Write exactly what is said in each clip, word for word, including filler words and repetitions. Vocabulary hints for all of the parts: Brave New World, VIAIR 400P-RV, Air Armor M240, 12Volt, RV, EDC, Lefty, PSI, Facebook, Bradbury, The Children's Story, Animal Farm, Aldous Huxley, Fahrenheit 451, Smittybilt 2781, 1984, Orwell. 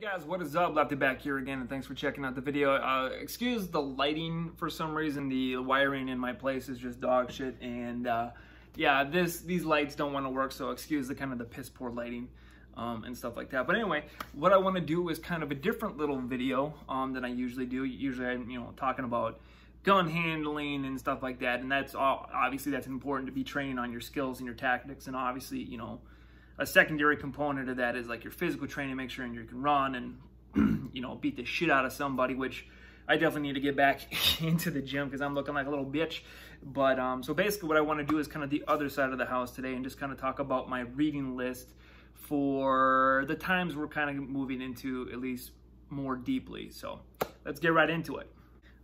Hey guys, what is up? Lefty back here again, and thanks for checking out the video. Uh, excuse the lighting. For some reason, the wiring in my place is just dog shit, and uh, yeah, this these lights don't want to work, so excuse the kind of the piss poor lighting um, and stuff like that. But anyway, what I want to do is kind of a different little video um, than I usually do. Usually I'm, you know, talking about gun handling and stuff like that, and that's all, obviously that's important to be training on your skills and your tactics, and obviously, you know, a secondary component of that is like your physical training, make sure you can run and, you know, beat the shit out of somebody, which I definitely need to get back into the gym because I'm looking like a little bitch. But um, so basically what I want to do is kind of the other side of the house today and just kind of talk about my reading list for the times we're kind of moving into, at least more deeply. So let's get right into it.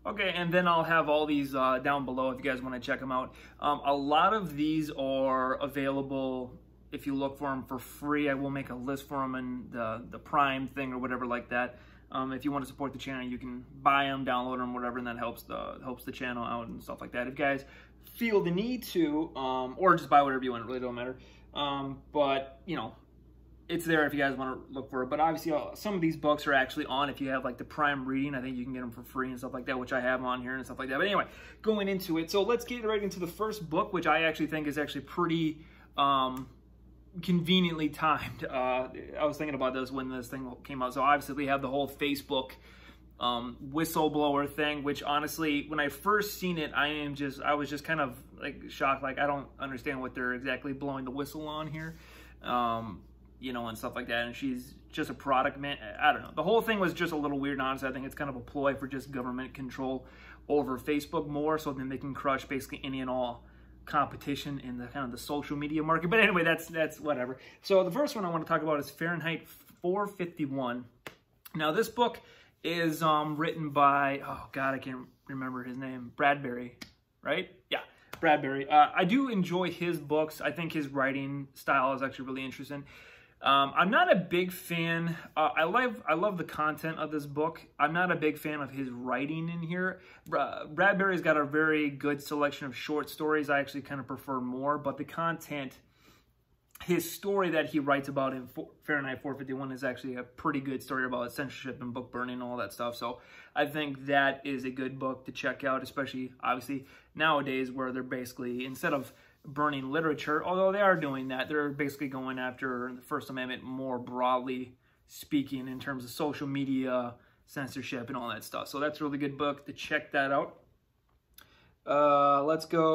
Okay, and then I'll have all these uh, down below if you guys want to check them out. Um, a lot of these are available if you look for them for free. I will make a list for them in the, the Prime thing or whatever like that. Um, if you want to support the channel, you can buy them, download them, whatever, and that helps the helps the channel out and stuff like that. If you guys feel the need to, um, or just buy whatever you want, it really don't matter. Um, but, you know, it's there if you guys want to look for it. But obviously, uh, some of these books are actually on, if you have like the Prime reading, I think you can get them for free and stuff like that, which I have on here and stuff like that. But anyway, going into it, so let's get right into the first book, which I actually think is actually pretty... Um, conveniently timed. uh I was thinking about this when this thing came out. So obviously we have the whole Facebook um whistleblower thing, which honestly when I first seen it, I am just I was just kind of like shocked, like I don't understand what they're exactly blowing the whistle on here, um you know, and stuff like that. And she's just a product man. I don't know, the whole thing was just a little weird, honestly. I think it's kind of a ploy for just government control over Facebook more so then they can crush basically any and all competition in the kind of the social media market. But anyway, that's that's whatever. So the first one I want to talk about is Fahrenheit four fifty-one. Now this book is um written by, oh god, I can't remember his name, Bradbury, right? Yeah, Bradbury. uh I do enjoy his books. I think his writing style is actually really interesting. um I'm not a big fan. uh, I love I love the content of this book. I'm not a big fan of his writing in here. Br Bradbury's got a very good selection of short stories. I actually kind of prefer more, but the content, his story that he writes about in for Fahrenheit four fifty-one is actually a pretty good story about censorship and book burning and all that stuff. So I think that is a good book to check out, especially obviously nowadays where they're basically, instead of burning literature, although they are doing that, they're basically going after the First Amendment more broadly speaking in terms of social media censorship and all that stuff. So that's a really good book to check that out. Uh let's go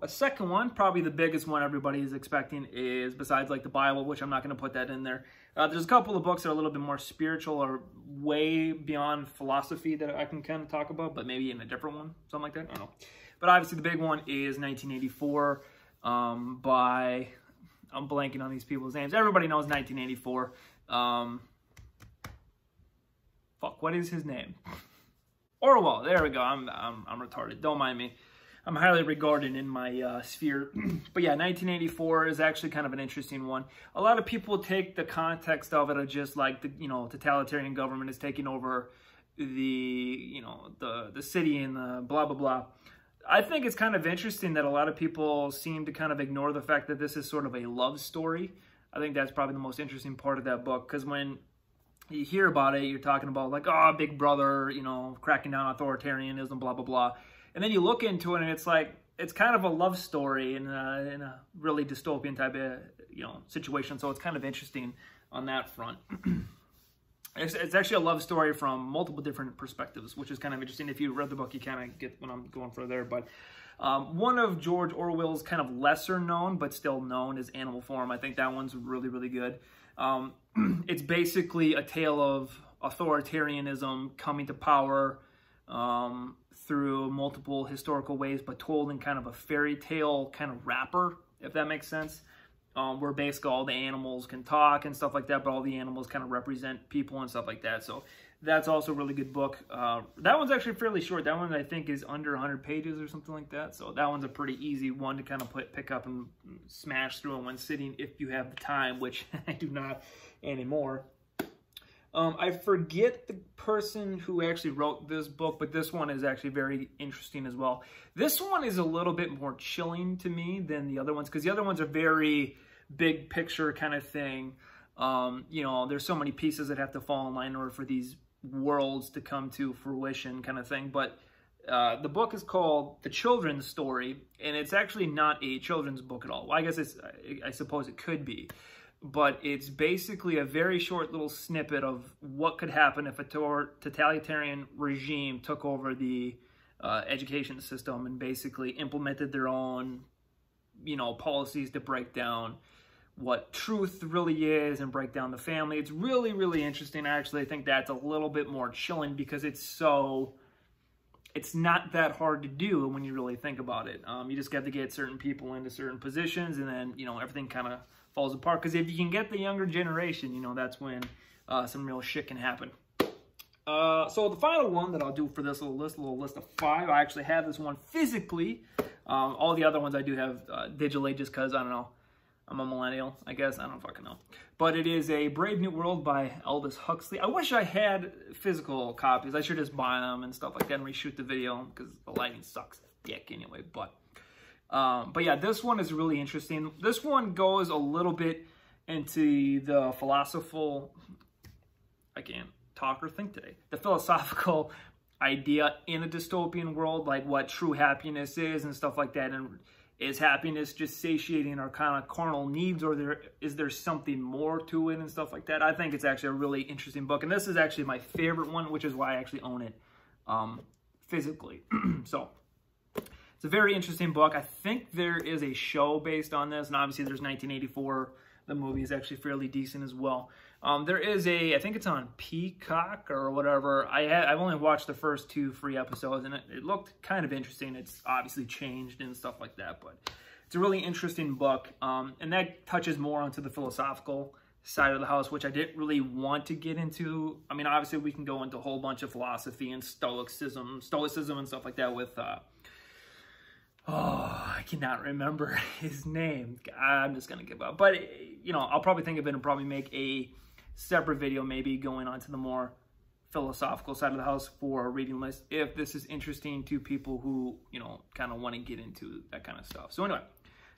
a second one. Probably the biggest one everybody is expecting is, besides like the Bible, which I'm not going to put that in there, uh, there's a couple of books that are a little bit more spiritual or way beyond philosophy that I can kind of talk about, but maybe in a different one, something like that, I don't know. But obviously the big one is nineteen eighty-four um, by, I'm blanking on these people's names. Everybody knows nineteen eighty-four. Um, fuck, what is his name? Orwell. There we go. I'm, I'm, I'm retarded. Don't mind me. I'm highly regarded in my uh, sphere. But yeah, nineteen eighty-four is actually kind of an interesting one. A lot of people take the context of it of just like, the, you know, totalitarian government is taking over the, you know, the, the city and the blah, blah, blah. I think it's kind of interesting that a lot of people seem to kind of ignore the fact that this is sort of a love story. I think that's probably the most interesting part of that book, because when you hear about it, you're talking about like, oh, Big Brother, you know, cracking down authoritarianism, blah, blah, blah. And then you look into it and it's like, it's kind of a love story in a, in a really dystopian type of, you know, situation. So it's kind of interesting on that front. It's, it's actually a love story from multiple different perspectives, which is kind of interesting. If you read the book, you kind of get what I'm going for there. But um, one of George Orwell's kind of lesser known, but still known, is Animal Farm. I think that one's really, really good. Um, it's basically a tale of authoritarianism coming to power um, through multiple historical ways, but told in kind of a fairy tale kind of wrapper, if that makes sense. Um, where basically all the animals can talk and stuff like that, but all the animals kind of represent people and stuff like that. So that's also a really good book. Uh, that one's actually fairly short. That one I think is under one hundred pages or something like that. So that one's a pretty easy one to kind of put, pick up and smash through in one sitting if you have the time, which I do not anymore. Um, I forget the person who actually wrote this book, but this one is actually very interesting as well. This one is a little bit more chilling to me than the other ones, because the other one's a very big picture kind of thing. Um, you know, there's so many pieces that have to fall in line in order for these worlds to come to fruition, kind of thing. But uh, the book is called The Children's Story, and it's actually not a children's book at all. Well, I guess it's, I, I suppose it could be, but it's basically a very short little snippet of what could happen if a totalitarian regime took over the uh, education system and basically implemented their own, you know, policies to break down what truth really is and break down the family. It's really, really interesting. Actually, I think that's a little bit more chilling because it's so, it's not that hard to do when you really think about it. Um, you just got to get certain people into certain positions, and then, you know, everything kind of falls apart. Because if you can get the younger generation, you know, that's when uh, some real shit can happen. Uh, so the final one that I'll do for this little list, little list of five, I actually have this one physically. Um, all the other ones I do have uh, digitally just because, I don't know, I'm a millennial, I guess. I don't fucking know. But it is a Brave New World by Aldous Huxley. I wish I had physical copies. I should just buy them and stuff like that and reshoot the video because the lighting sucks dick anyway. But, um, but yeah, this one is really interesting. This one goes a little bit into the philosophical, I can't talk or think today, the philosophical idea in a dystopian world, like what true happiness is and stuff like that. And is happiness just satiating our kind of carnal needs, or there is there something more to it and stuff like that? I think it's actually a really interesting book, and this is actually my favorite one, which is why I actually own it um, physically. So it's a very interesting book. I think there is a show based on this, and obviously there's nineteen eighty-four. The movie is actually fairly decent as well. Um, there is a, I think it's on Peacock or whatever. I had, I've only watched the first two free episodes, and it, it looked kind of interesting. It's obviously changed and stuff like that, but it's a really interesting book. Um, and that touches more onto the philosophical side of the house, which I didn't really want to get into. I mean, obviously we can go into a whole bunch of philosophy and Stoicism, Stoicism and stuff like that with, uh, oh, I cannot remember his name. I'm just gonna give up. But, you know, I'll probably think of it and probably make a separate video, maybe going on to the more philosophical side of the house for a reading list, if this is interesting to people who, you know, kind of want to get into that kind of stuff. So anyway,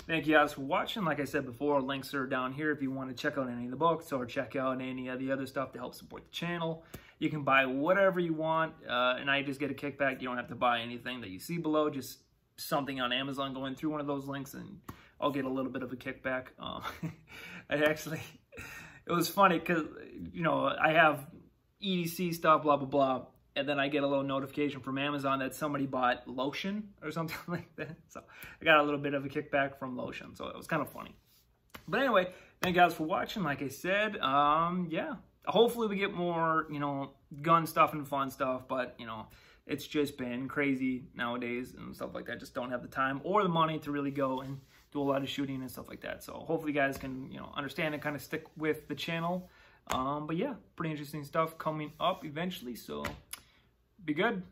thank you guys for watching. Like I said before, links are down here if you want to check out any of the books or check out any of the other stuff to help support the channel. You can buy whatever you want, uh, and I just get a kickback. You don't have to buy anything that you see below, just something on Amazon, going through one of those links, and I'll get a little bit of a kickback. Um, I actually, it was funny because, you know, I have E D C stuff, blah, blah, blah. And then I get a little notification from Amazon that somebody bought lotion or something like that. So I got a little bit of a kickback from lotion. So it was kind of funny. But anyway, thank you guys for watching. Like I said, um, yeah, hopefully we get more, you know, gun stuff and fun stuff, but, you know, it's just been crazy nowadays and stuff like that. Just don't have the time or the money to really go and do a lot of shooting and stuff like that. So hopefully you guys can, you know, understand and kind of stick with the channel. Um, but yeah, pretty interesting stuff coming up eventually. So be good.